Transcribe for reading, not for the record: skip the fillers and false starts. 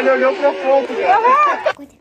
Ele olhou pro fogo.